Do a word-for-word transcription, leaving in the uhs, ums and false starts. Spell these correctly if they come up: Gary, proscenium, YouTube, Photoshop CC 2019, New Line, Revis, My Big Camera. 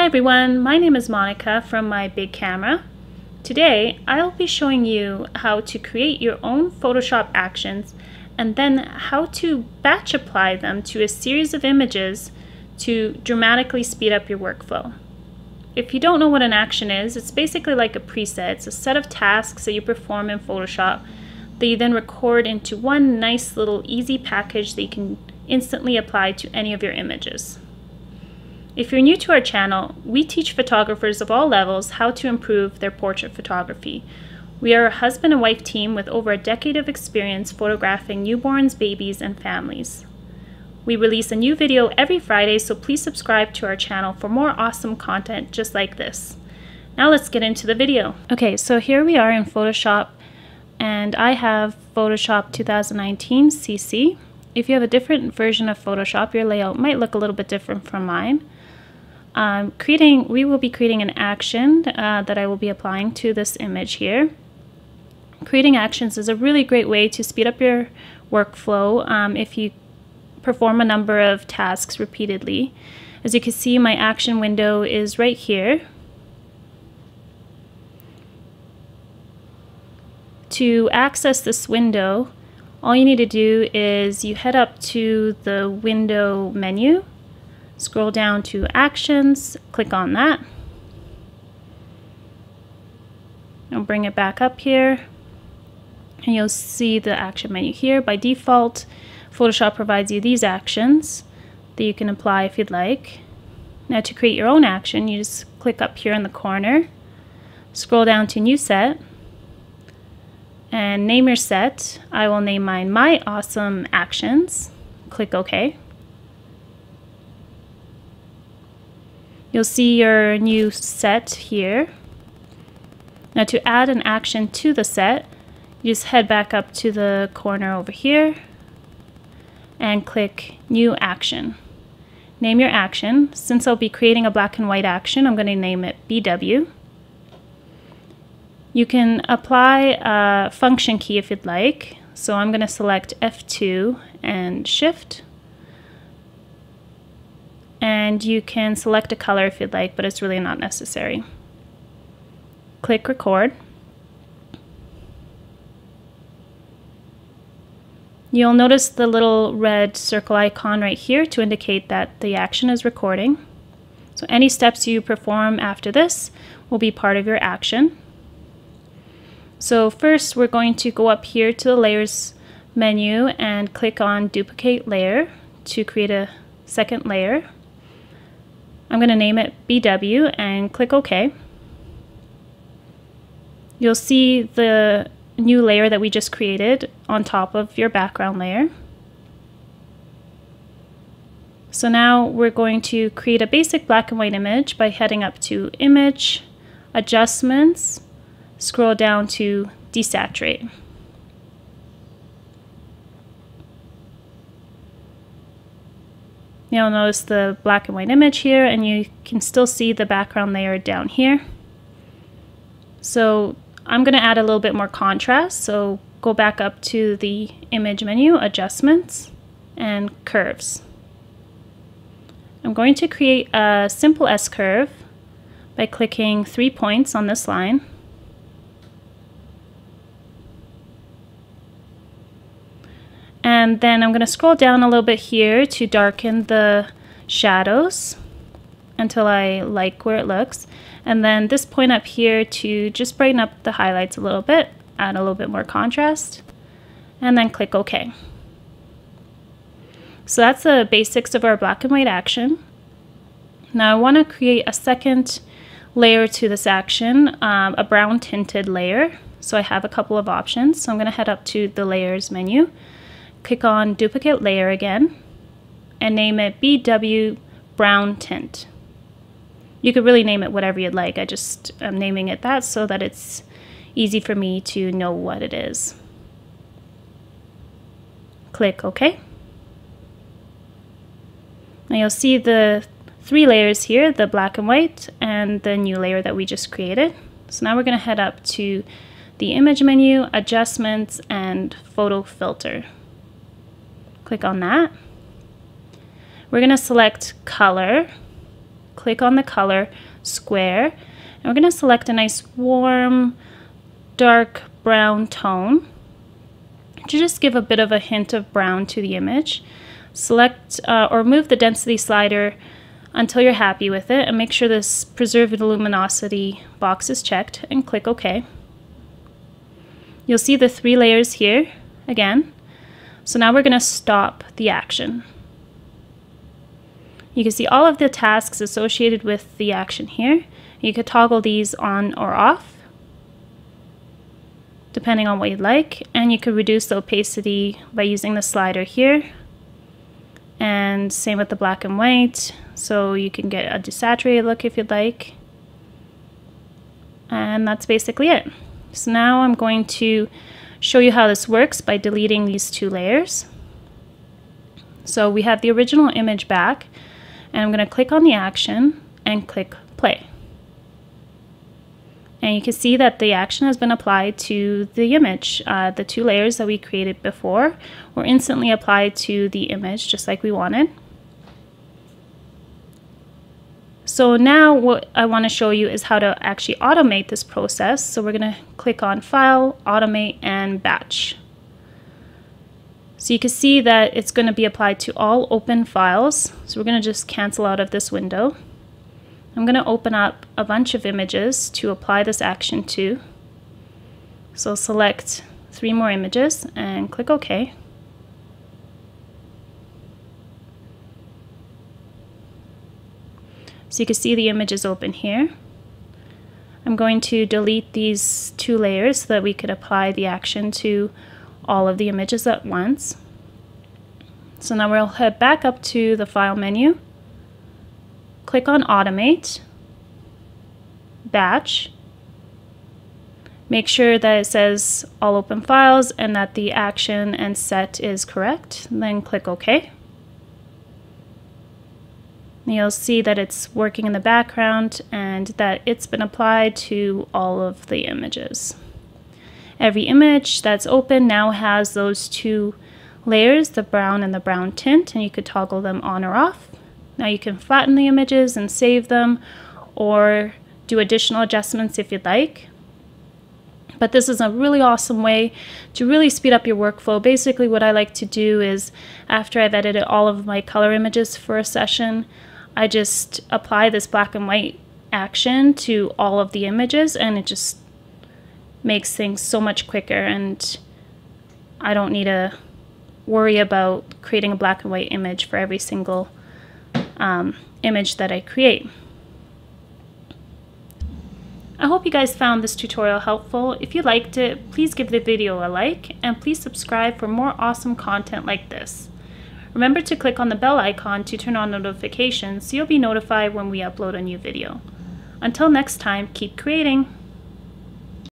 Hi everyone, my name is Monica from My Big Camera. Today I'll be showing you how to create your own Photoshop actions and then how to batch apply them to a series of images to dramatically speed up your workflow. If you don't know what an action is, it's basically like a preset. It's a set of tasks that you perform in Photoshop that you then record into one nice little easy package that you can instantly apply to any of your images. If you're new to our channel, we teach photographers of all levels how to improve their portrait photography. We are a husband and wife team with over a decade of experience photographing newborns, babies, and families. We release a new video every Friday, so please subscribe to our channel for more awesome content just like this. Now let's get into the video. Okay, so here we are in Photoshop, and I have Photoshop two thousand nineteen C C. If you have a different version of Photoshop, your layout might look a little bit different from mine. Um, creating, we will be creating an action uh, that I will be applying to this image here. Creating actions is a really great way to speed up your workflow um, if you perform a number of tasks repeatedly. As you can see, my action window is right here. To access this window, all you need to do is you head up to the window menu, scroll down to Actions, click on that. I'll bring it back up here, and you'll see the action menu here. By default, Photoshop provides you these actions that you can apply if you'd like. Now to create your own action, you just click up here in the corner, scroll down to New Set, and name your set. I will name mine My Awesome Actions. Click OK. You'll see your new set here. Now to add an action to the set, you just head back up to the corner over here and click New Action. Name your action. Since I'll be creating a black and white action, I'm going to name it B W. You can apply a function key if you'd like. So I'm going to select F two and Shift. And you can select a color if you'd like, but it's really not necessary. Click Record. You'll notice the little red circle icon right here to indicate that the action is recording. So any steps you perform after this will be part of your action. So first we're going to go up here to the Layers menu and click on Duplicate Layer to create a second layer. I'm going to name it B W and click OK. You'll see the new layer that we just created on top of your background layer. So now we're going to create a basic black and white image by heading up to Image, Adjustments, scroll down to Desaturate. You'll notice the black and white image here, and you can still see the background layer down here. So I'm going to add a little bit more contrast, so go back up to the Image menu, Adjustments, and Curves. I'm going to create a simple S-curve by clicking three points on this line. And then I'm going to scroll down a little bit here to darken the shadows until I like where it looks. And then this point up here to just brighten up the highlights a little bit, add a little bit more contrast, and then click OK. So that's the basics of our black and white action. Now I want to create a second layer to this action, um, a brown tinted layer. So I have a couple of options. So I'm going to head up to the Layers menu, click on Duplicate Layer again, and name it B W Brown Tint. You could really name it whatever you'd like. I just am naming it that so that it's easy for me to know what it is. Click OK. Now you'll see the three layers here, the black and white and the new layer that we just created. So now we're going to head up to the Image menu, Adjustments, and Photo Filter. Click on that. We're going to select Color, click on the color square, and we're going to select a nice warm dark brown tone to just give a bit of a hint of brown to the image. Select uh, or move the density slider until you're happy with it, and make sure this preserved luminosity box is checked, and click OK. You'll see the three layers here again. So now we're going to stop the action. You can see all of the tasks associated with the action here. You could toggle these on or off depending on what you'd like, and you could reduce the opacity by using the slider here. And same with the black and white, so you can get a desaturated look if you'd like. And that's basically it. So now I'm going to show you how this works by deleting these two layers. So we have the original image back, and I'm going to click on the action and click play. And you can see that the action has been applied to the image. Uh, the two layers that we created before were instantly applied to the image just like we wanted. So now what I want to show you is how to actually automate this process. So we're going to click on File, Automate, and Batch. So you can see that it's going to be applied to all open files. So we're going to just cancel out of this window. I'm going to open up a bunch of images to apply this action to. So select three more images and click OK. So you can see the image is open here. I'm going to delete these two layers so that we could apply the action to all of the images at once. So now we'll head back up to the File menu. Click on Automate, Batch. Make sure that it says all open files and that the action and set is correct. And then click OK. And you'll see that it's working in the background and that it's been applied to all of the images. Every image that's open now has those two layers, the brown and the brown tint, and you could toggle them on or off. Now you can flatten the images and save them, or do additional adjustments if you'd like. But this is a really awesome way to really speed up your workflow. Basically what I like to do is, after I've edited all of my color images for a session, I just apply this black and white action to all of the images, and it just makes things so much quicker, and I don't need to worry about creating a black and white image for every single Um, image that I create. I hope you guys found this tutorial helpful. If you liked it, please give the video a like, and please subscribe for more awesome content like this. Remember to click on the bell icon to turn on notifications so you'll be notified when we upload a new video. Until next time, keep creating!